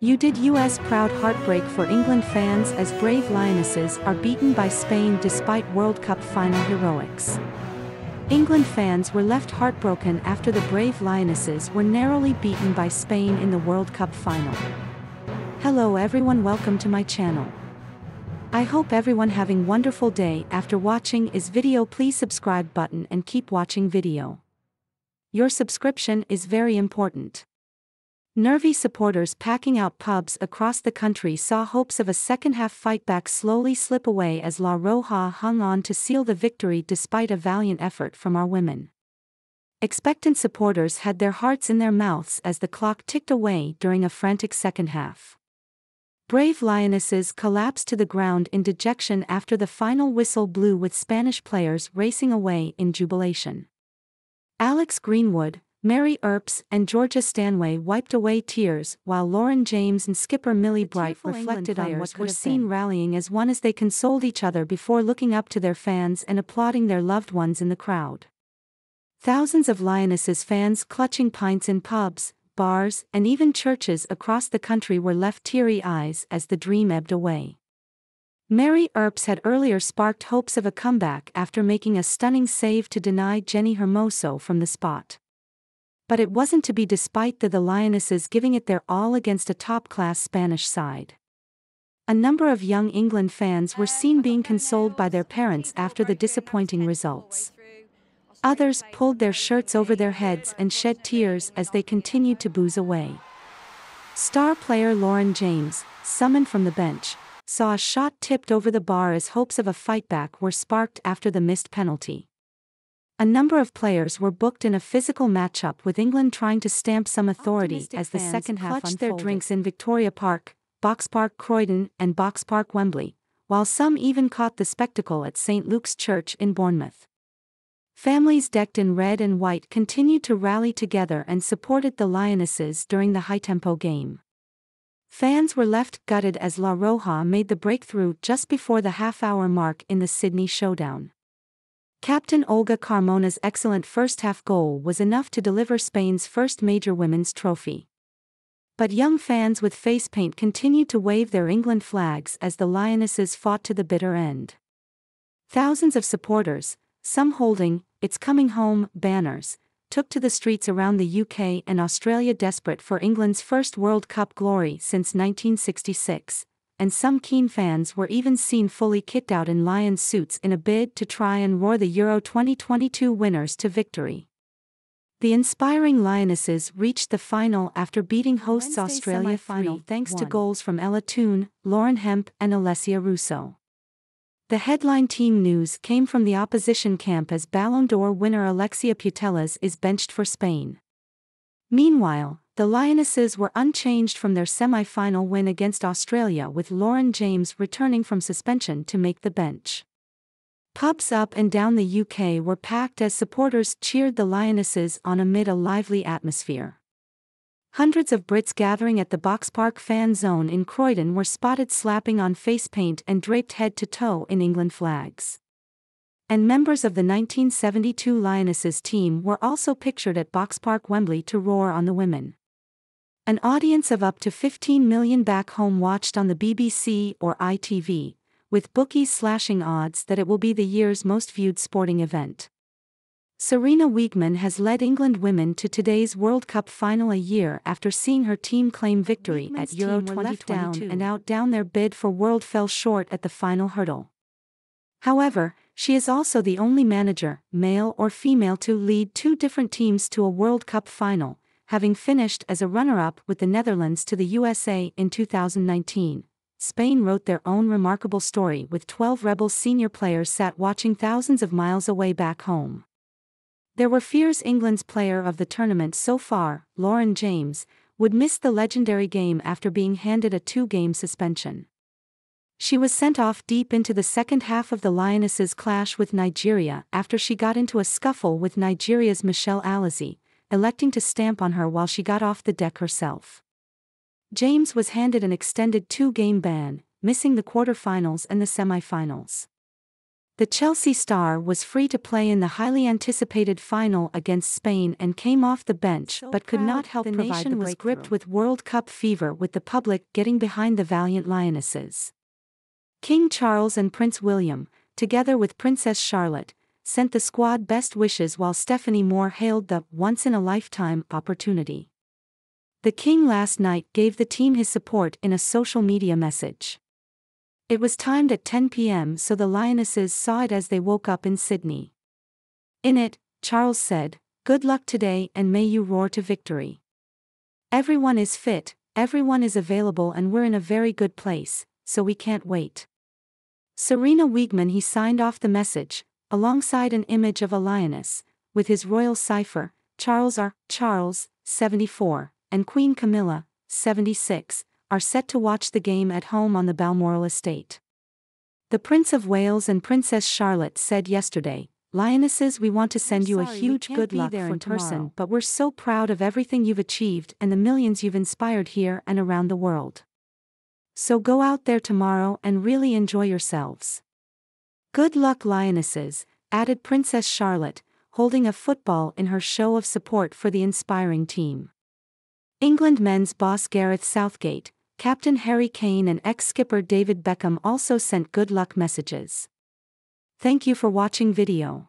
You did US crowd heartbreak for England fans as brave Lionesses are beaten by Spain despite World Cup final heroics. England fans were left heartbroken after the brave Lionesses were narrowly beaten by Spain in the World Cup final. Hello everyone, welcome to my channel. I hope everyone having wonderful day after watching is video. Please subscribe button and keep watching video. Your subscription is very important. Nervy supporters packing out pubs across the country saw hopes of a second-half fightback slowly slip away as La Roja hung on to seal the victory despite a valiant effort from our women. Expectant supporters had their hearts in their mouths as the clock ticked away during a frantic second half. Brave Lionesses collapsed to the ground in dejection after the final whistle blew, with Spanish players racing away in jubilation. Alex Greenwood, Mary Earps and Georgia Stanway wiped away tears, while Lauren James and skipper Millie Bright reflected on what were seen rallying as one as they consoled each other before looking up to their fans and applauding their loved ones in the crowd. Thousands of Lionesses fans clutching pints in pubs, bars and even churches across the country were left teary eyes as the dream ebbed away. Mary Earps had earlier sparked hopes of a comeback after making a stunning save to deny Jenny Hermoso from the spot. But it wasn't to be despite the Lionesses giving it their all against a top-class Spanish side. A number of young England fans were seen being consoled by their parents after the disappointing results. Others pulled their shirts over their heads and shed tears as they continued to booze away. Star player Lauren James, summoned from the bench, saw a shot tipped over the bar as hopes of a fightback were sparked after the missed penalty. A number of players were booked in a physical matchup, with England trying to stamp some authority as the second half unfolded. Fans clutched their drinks in Victoria Park, BoxPark Croydon and BoxPark Wembley, while some even caught the spectacle at St. Luke's Church in Bournemouth. Families decked in red and white continued to rally together and supported the Lionesses during the high-tempo game. Fans were left gutted as La Roja made the breakthrough just before the half-hour mark in the Sydney showdown. Captain Olga Carmona's excellent first-half goal was enough to deliver Spain's first major women's trophy. But young fans with face paint continued to wave their England flags as the Lionesses fought to the bitter end. Thousands of supporters, some holding "It's coming home" banners, took to the streets around the UK and Australia desperate for England's first World Cup glory since 1966, and some keen fans were even seen fully kitted out in lion suits in a bid to try and roar the Euro 2022 winners to victory. The inspiring Lionesses reached the final after beating hosts Australia 3-1 thanks to goals from Ella Toon, Lauren Hemp and Alessia Russo. The headline team news came from the opposition camp as Ballon d'Or winner Alexia Putellas is benched for Spain. Meanwhile, the Lionesses were unchanged from their semi-final win against Australia, with Lauren James returning from suspension to make the bench. Pubs up and down the UK were packed as supporters cheered the Lionesses on amid a lively atmosphere. Hundreds of Brits gathering at the BoxPark fan zone in Croydon were spotted slapping on face paint and draped head to toe in England flags. And members of the 1972 Lionesses team were also pictured at BoxPark Wembley to roar on the women. An audience of up to 15 million back home watched on the BBC or ITV, with bookies slashing odds that it will be the year's most viewed sporting event. Serena Wiegman has led England women to today's World Cup final a year after seeing her team claim victory at Euro 2022 and down their bid for World fell short at the final hurdle. However, she is also the only manager, male or female, to lead two different teams to a World Cup final, having finished as a runner-up with the Netherlands to the USA in 2019. Spain wrote their own remarkable story with 12 Rebels senior players sat watching thousands of miles away back home. There were fears England's player of the tournament so far, Lauren James, would miss the legendary game after being handed a two-game suspension. She was sent off deep into the second half of the Lionesses' clash with Nigeria after she got into a scuffle with Nigeria's Michelle Alozie, electing to stamp on her while she got off the deck herself. James was handed an extended two-game ban, missing the quarter-finals and the semi-finals. The Chelsea star was free to play in the highly anticipated final against Spain and came off the bench but could not help provide the breakthrough. The nation was gripped with World Cup fever, with the public getting behind the valiant Lionesses. King Charles and Prince William, together with Princess Charlotte, sent the squad best wishes, while Stephanie Moore hailed the once-in-a-lifetime opportunity. The King last night gave the team his support in a social media message. It was timed at 10 p.m, so the Lionesses saw it as they woke up in Sydney. In it, Charles said, "Good luck today and may you roar to victory. Everyone is fit, everyone is available, and we're in a very good place, so we can't wait." Serena Wiegman he signed off the message, alongside an image of a lioness, with his royal cipher, Charles R. Charles, 74, and Queen Camilla, 76, are set to watch the game at home on the Balmoral Estate. The Prince of Wales and Princess Charlotte said yesterday, "Lionesses, we want to send you a huge good luck in person, but we're so proud of everything you've achieved and the millions you've inspired here and around the world. So go out there tomorrow and really enjoy yourselves. Good luck, Lionesses," added Princess Charlotte, holding a football in her show of support for the inspiring team. England men's boss Gareth Southgate, captain Harry Kane and ex-skipper David Beckham also sent good luck messages. Thank you for watching video.